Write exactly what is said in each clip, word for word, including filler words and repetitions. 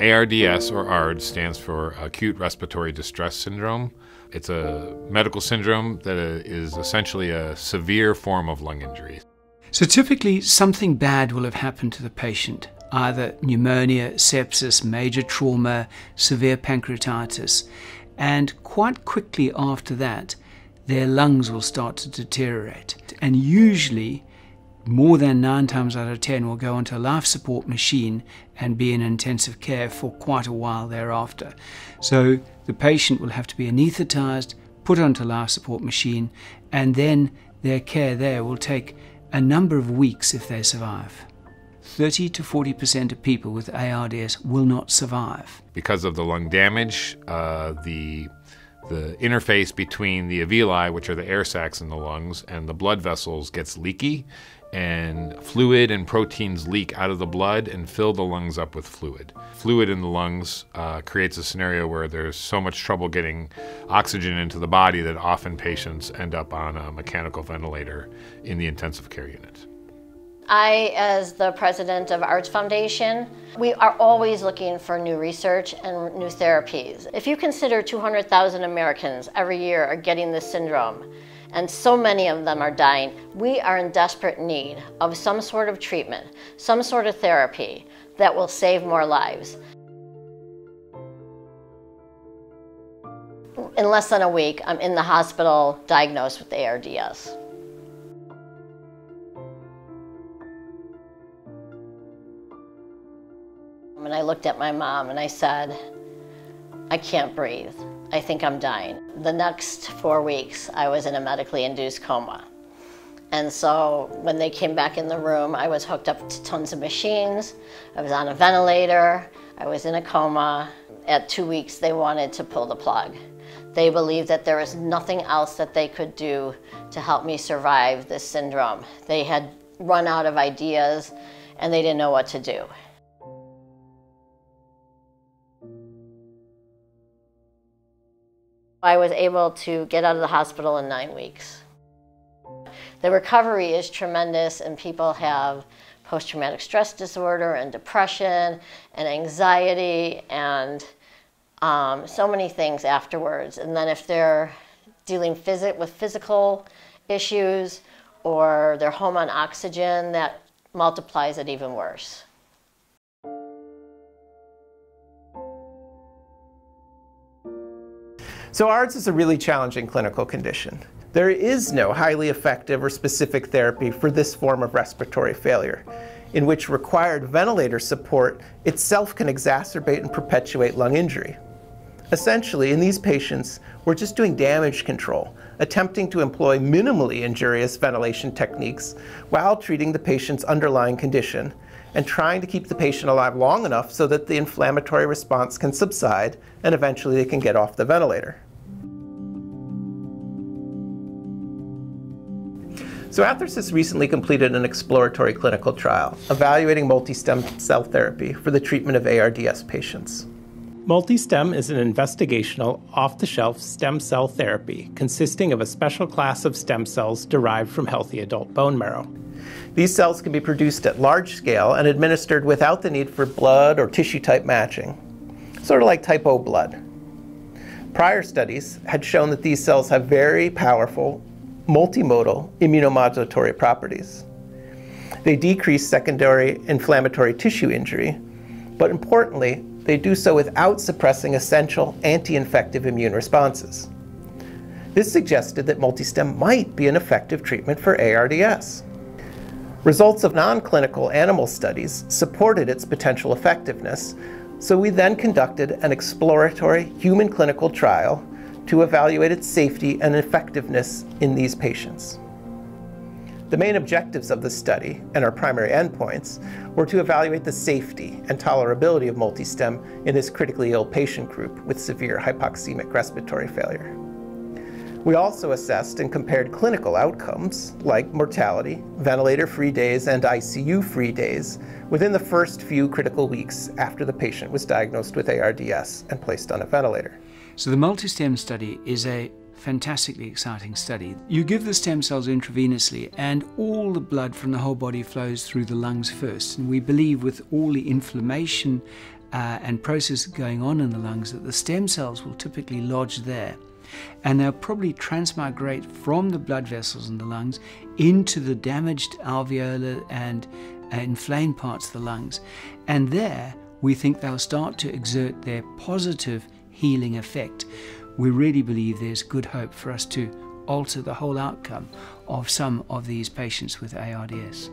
A R D S, or A R D S, stands for Acute Respiratory Distress Syndrome. It's a medical syndrome that is essentially a severe form of lung injury. So typically something bad will have happened to the patient, either pneumonia, sepsis, major trauma, severe pancreatitis, and quite quickly after that their lungs will start to deteriorate, and usually more than nine times out of ten will go onto a life support machine and be in intensive care for quite a while thereafter. So the patient will have to be anesthetized, put onto a life support machine, and then their care there will take a number of weeks if they survive. thirty to forty percent of people with A R D S will not survive. Because of the lung damage, uh, the The interface between the alveoli, which are the air sacs in the lungs, and the blood vessels gets leaky, and fluid and proteins leak out of the blood and fill the lungs up with fluid. Fluid in the lungs uh, creates a scenario where there's so much trouble getting oxygen into the body that often patients end up on a mechanical ventilator in the intensive care unit. I, as the president of A R D S Foundation, we are always looking for new research and new therapies. If you consider two hundred thousand Americans every year are getting this syndrome, and so many of them are dying, we are in desperate need of some sort of treatment, some sort of therapy that will save more lives. In less than a week, I'm in the hospital diagnosed with A R D S. And I looked at my mom and I said, I can't breathe. I think I'm dying. The next four weeks, I was in a medically induced coma. And so when they came back in the room, I was hooked up to tons of machines. I was on a ventilator. I was in a coma. At two weeks, they wanted to pull the plug. They believed that there was nothing else that they could do to help me survive this syndrome. They had run out of ideas and they didn't know what to do. I was able to get out of the hospital in nine weeks. The recovery is tremendous, and people have post-traumatic stress disorder and depression and anxiety and um, so many things afterwards. And then if they're dealing phys with physical issues or they're home on oxygen, that multiplies it even worse. So A R D S is a really challenging clinical condition. There is no highly effective or specific therapy for this form of respiratory failure, in which required ventilator support itself can exacerbate and perpetuate lung injury. Essentially, in these patients, we're just doing damage control, attempting to employ minimally injurious ventilation techniques while treating the patient's underlying condition and trying to keep the patient alive long enough so that the inflammatory response can subside and eventually they can get off the ventilator. So Athersys recently completed an exploratory clinical trial evaluating MultiStem cell therapy for the treatment of A R D S patients. MultiStem is an investigational, off-the-shelf stem cell therapy consisting of a special class of stem cells derived from healthy adult bone marrow. These cells can be produced at large scale and administered without the need for blood or tissue type matching, sort of like type O blood. Prior studies had shown that these cells have very powerful multimodal immunomodulatory properties. They decrease secondary inflammatory tissue injury, but importantly, they do so without suppressing essential anti-infective immune responses. This suggested that MultiStem might be an effective treatment for A R D S. Results of non-clinical animal studies supported its potential effectiveness, so we then conducted an exploratory human clinical trial to evaluate its safety and effectiveness in these patients. The main objectives of the study and our primary endpoints were to evaluate the safety and tolerability of MultiStem in this critically ill patient group with severe hypoxemic respiratory failure. We also assessed and compared clinical outcomes like mortality, ventilator-free days, and I C U-free days within the first few critical weeks after the patient was diagnosed with A R D S and placed on a ventilator. So the MultiStem study is a fantastically exciting study. You give the stem cells intravenously and all the blood from the whole body flows through the lungs first, and we believe with all the inflammation uh, and processes going on in the lungs that the stem cells will typically lodge there. And they'll probably transmigrate from the blood vessels in the lungs into the damaged alveolar and inflamed parts of the lungs. And there, we think they'll start to exert their positive healing effect. We really believe there's good hope for us to alter the whole outcome of some of these patients with A R D S.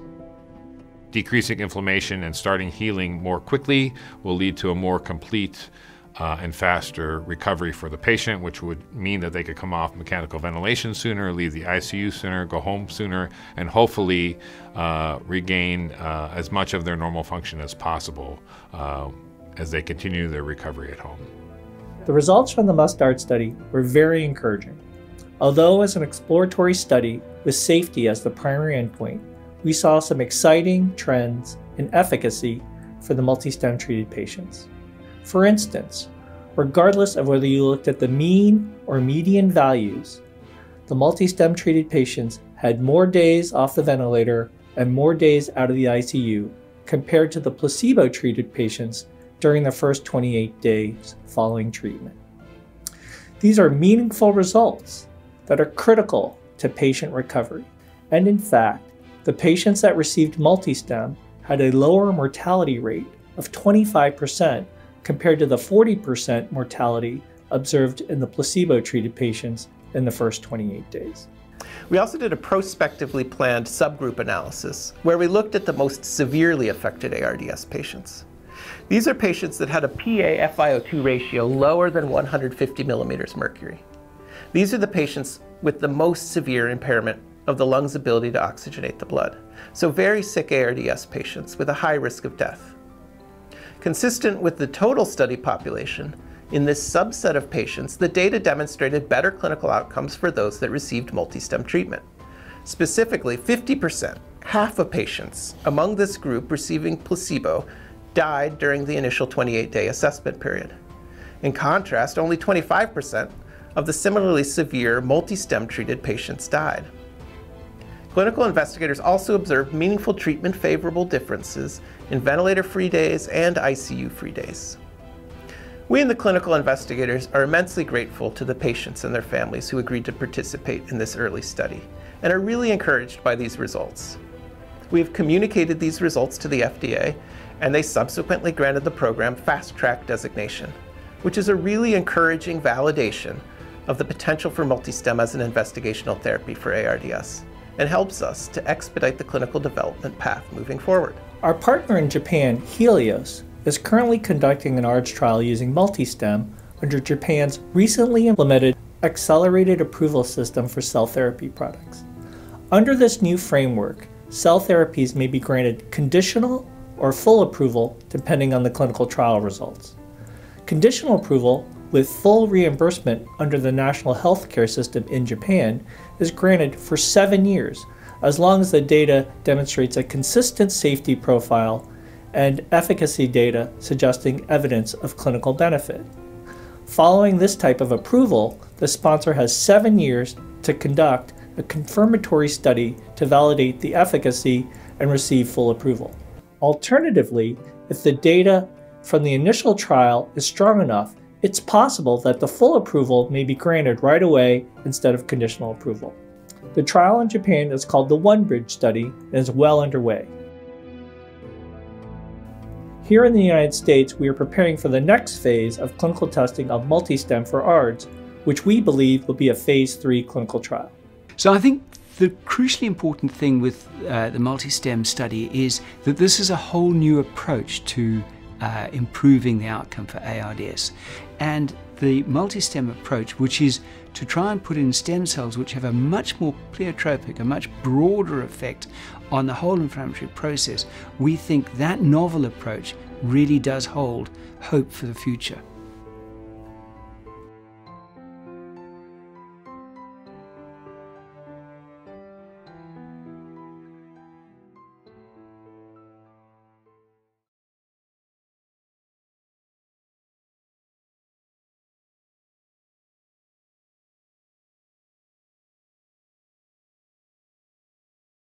Decreasing inflammation and starting healing more quickly will lead to a more complete Uh, and faster recovery for the patient, which would mean that they could come off mechanical ventilation sooner, leave the I C U sooner, go home sooner, and hopefully uh, regain uh, as much of their normal function as possible uh, as they continue their recovery at home. The results from the MUST-ARDS study were very encouraging. Although as an exploratory study with safety as the primary endpoint, we saw some exciting trends in efficacy for the MultiStem treated patients. For instance, regardless of whether you looked at the mean or median values, the MultiStem treated patients had more days off the ventilator and more days out of the I C U compared to the placebo treated patients during the first twenty-eight days following treatment. These are meaningful results that are critical to patient recovery. And in fact, the patients that received MultiStem had a lower mortality rate of twenty-five percent compared to the forty percent mortality observed in the placebo-treated patients in the first twenty-eight days. We also did a prospectively planned subgroup analysis where we looked at the most severely affected A R D S patients. These are patients that had a P A F I O two ratio lower than one hundred fifty millimeters mercury. These are the patients with the most severe impairment of the lung's ability to oxygenate the blood. So very sick A R D S patients with a high risk of death. Consistent with the total study population, in this subset of patients, the data demonstrated better clinical outcomes for those that received MultiStem treatment. Specifically, fifty percent, half of patients among this group receiving placebo died during the initial twenty-eight day assessment period. In contrast, only twenty-five percent of the similarly severe MultiStem treated patients died. Clinical investigators also observed meaningful treatment-favorable differences in ventilator-free days and I C U-free days. We and the clinical investigators are immensely grateful to the patients and their families who agreed to participate in this early study and are really encouraged by these results. We have communicated these results to the F D A, and they subsequently granted the program Fast Track designation, which is a really encouraging validation of the potential for MultiStem as an investigational therapy for A R D S. And helps us to expedite the clinical development path moving forward. Our partner in Japan, Helios, is currently conducting an ARDS trial using MultiStem under Japan's recently implemented accelerated approval system for cell therapy products. Under this new framework, cell therapies may be granted conditional or full approval depending on the clinical trial results. Conditional approval with full reimbursement under the national healthcare system in Japan is granted for seven years, as long as the data demonstrates a consistent safety profile and efficacy data suggesting evidence of clinical benefit. Following this type of approval, the sponsor has seven years to conduct a confirmatory study to validate the efficacy and receive full approval. Alternatively, if the data from the initial trial is strong enough, it's possible that the full approval may be granted right away instead of conditional approval. The trial in Japan is called the OneBridge study and is well underway. Here in the United States, we are preparing for the next phase of clinical testing of MultiStem for ARDS, which we believe will be a phase three clinical trial. So I think the crucially important thing with uh, the MultiStem study is that this is a whole new approach to Uh, improving the outcome for A R D S. And the MultiStem approach, which is to try and put in stem cells which have a much more pleiotropic, a much broader effect on the whole inflammatory process, we think that novel approach really does hold hope for the future.